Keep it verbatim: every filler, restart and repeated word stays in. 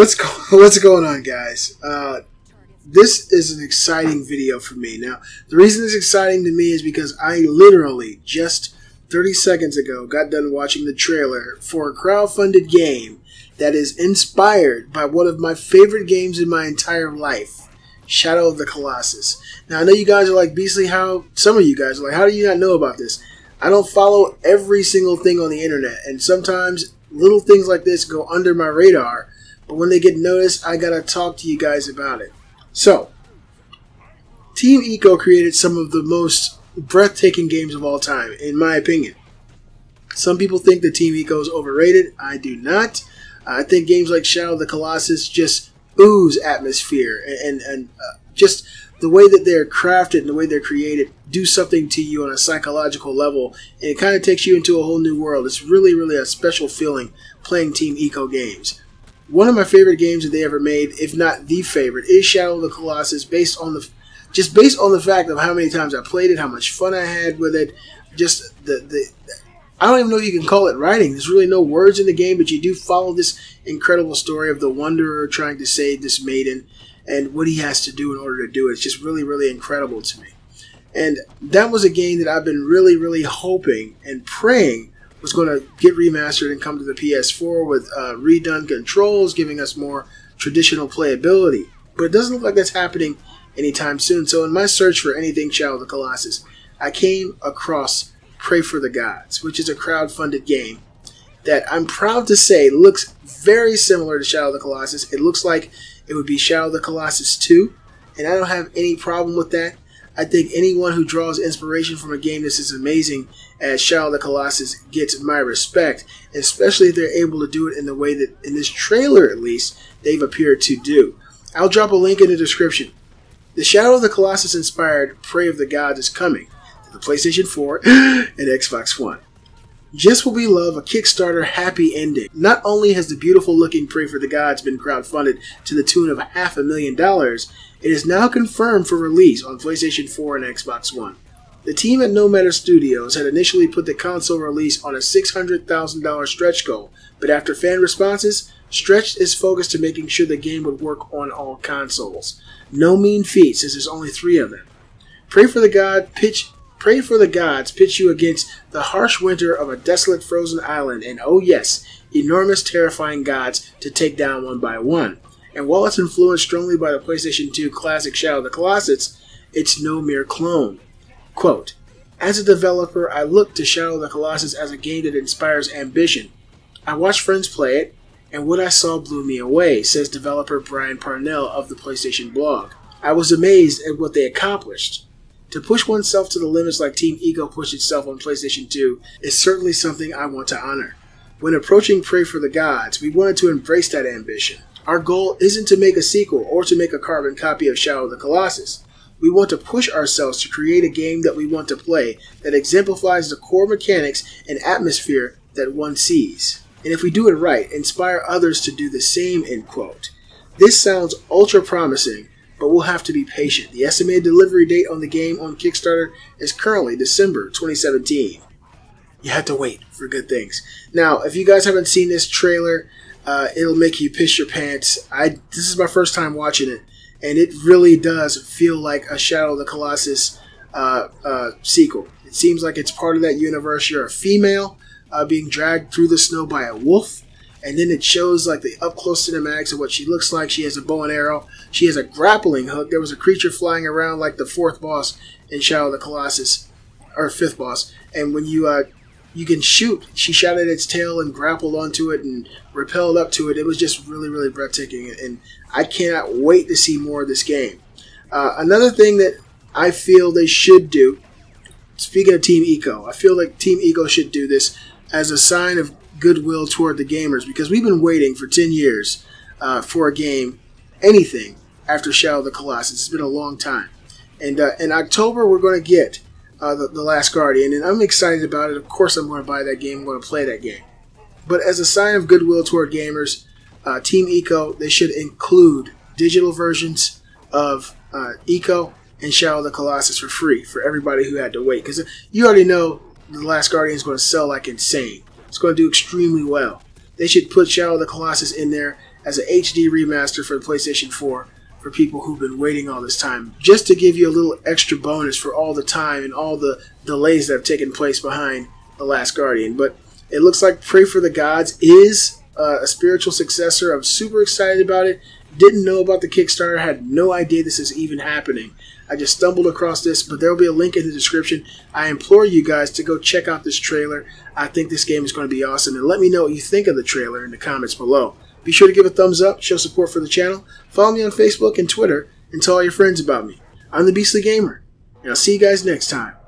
What's go what's going on, guys? Uh, this is an exciting video for me. Now, the reason it's exciting to me is because I literally just thirty seconds ago got done watching the trailer for a crowdfunded game that is inspired by one of my favorite games in my entire life, Shadow of the Colossus. Now, I know you guys are like, Beastly, how... Some of you guys are like, how do you not know about this? I don't follow every single thing on the internet, and sometimes little things like this go under my radar. But when they get noticed, I gotta talk to you guys about it. So, Team Ico created some of the most breathtaking games of all time, in my opinion. Some people think that Team Ico is overrated. I do not. I think games like Shadow of the Colossus just ooze atmosphere, and, and, and uh, just the way that they're crafted and the way they're created do something to you on a psychological level, and it kind of takes you into a whole new world. It's really, really a special feeling playing Team Ico games. One of my favorite games that they ever made, if not the favorite, is Shadow of the Colossus, based on the, just based on the fact of how many times I played it, how much fun I had with it. Just the, the I don't even know if you can call it writing. There's really no words in the game, but you do follow this incredible story of the wanderer trying to save this maiden and what he has to do in order to do it. It's just really, really incredible to me. And that was a game that I've been really, really hoping and praying was going to get remastered and come to the P S four with uh, redone controls, giving us more traditional playability. But it doesn't look like that's happening anytime soon. So in my search for anything Shadow of the Colossus, I came across Prey for the Gods, which is a crowdfunded game that I'm proud to say looks very similar to Shadow of the Colossus. It looks like it would be Shadow of the Colossus two, and I don't have any problem with that. I think anyone who draws inspiration from a game that's as amazing as Shadow of the Colossus gets my respect, especially if they're able to do it in the way that, in this trailer at least, they've appeared to do. I'll drop a link in the description. The Shadow of the Colossus-inspired Prey of the Gods is coming to the PlayStation four and Xbox One. Just What We Love, a Kickstarter happy ending. Not only has the beautiful-looking Prey for the Gods been crowdfunded to the tune of half a million dollars, it is now confirmed for release on PlayStation four and Xbox One. The team at No Matter Studios had initially put the console release on a six hundred thousand dollar stretch goal, but after fan responses, stretched its focus to making sure the game would work on all consoles. No mean feat, since there's only three of them. Pray for the God pitch Pray for the Gods pitch you against the harsh winter of a desolate frozen island and, oh yes, enormous terrifying gods to take down one by one. And while it's influenced strongly by the PlayStation two classic Shadow of the Colossus, it's no mere clone. Quote, as a developer, I look to Shadow of the Colossus as a game that inspires ambition. I watched friends play it, and what I saw blew me away, says developer Brian Parnell of the PlayStation blog. I was amazed at what they accomplished. To push oneself to the limits like Team Ico pushed itself on PlayStation two is certainly something I want to honor. When approaching Prey for the Gods, we wanted to embrace that ambition. Our goal isn't to make a sequel or to make a carbon copy of Shadow of the Colossus. We want to push ourselves to create a game that we want to play that exemplifies the core mechanics and atmosphere that one sees. And if we do it right, inspire others to do the same, end quote. This sounds ultra promising, but we'll have to be patient. The estimated delivery date on the game on Kickstarter is currently December twenty seventeen. You have to wait for good things. Now, if you guys haven't seen this trailer, uh, it'll make you piss your pants. I this is my first time watching it, and it really does feel like a Shadow of the Colossus uh, uh, sequel. It seems like it's part of that universe. You're a female uh, being dragged through the snow by a wolf. And then it shows like the up-close cinematics of what she looks like. She has a bow and arrow. She has a grappling hook. There was a creature flying around like the fourth boss in Shadow of the Colossus, or fifth boss. And when you uh, you can shoot, she shot at its tail and grappled onto it and rappelled up to it. It was just really, really breathtaking. And I cannot wait to see more of this game. Uh, another thing that I feel they should do, speaking of Team Ico, I feel like Team Ico should do this as a sign of goodwill toward the gamers, because we've been waiting for ten years uh, for a game, anything after Shadow of the Colossus. It's been a long time, and uh, in October we're going to get uh, the, the Last Guardian, and I'm excited about it. Of course I'm going to buy that game, I'm going to play that game. But as a sign of goodwill toward gamers, uh, Team Ico, they should include digital versions of uh, Ico and Shadow of the Colossus for free for everybody who had to wait, because you already know The Last Guardian is going to sell like insane. It's going to do extremely well. They should put Shadow of the Colossus in there as an H D remaster for the PlayStation four for people who've been waiting all this time, just to give you a little extra bonus for all the time and all the delays that have taken place behind The Last Guardian. But it looks like Prey for the Gods is uh, a spiritual successor. I'm super excited about it. Didn't know about the Kickstarter. Had no idea this is even happening. I just stumbled across this, but there will be a link in the description. I implore you guys to go check out this trailer. I think this game is going to be awesome, and let me know what you think of the trailer in the comments below. Be sure to give a thumbs up, show support for the channel, follow me on Facebook and Twitter, and tell all your friends about me. I'm the Beastly Gamer, and I'll see you guys next time.